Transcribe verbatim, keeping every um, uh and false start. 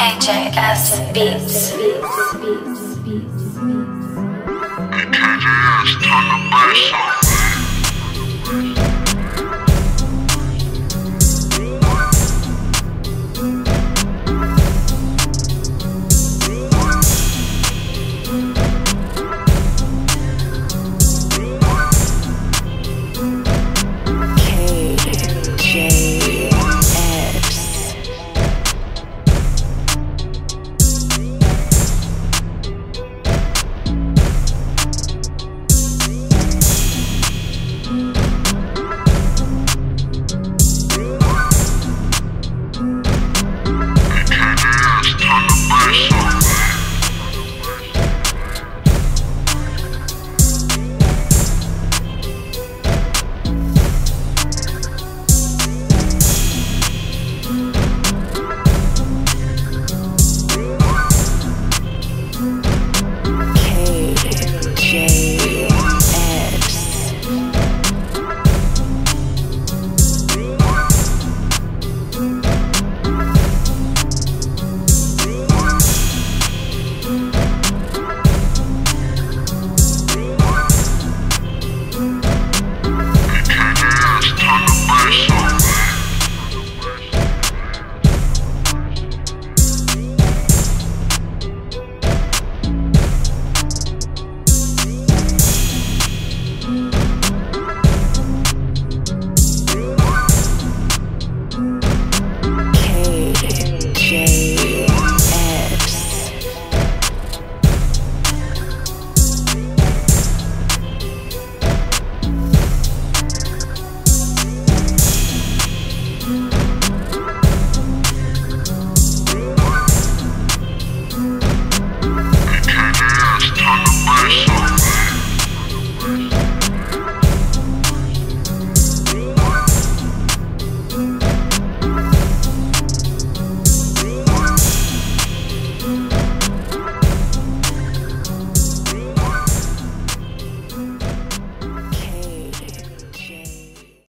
K J S Beats. K J S, turn the bass up.